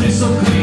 It's okay.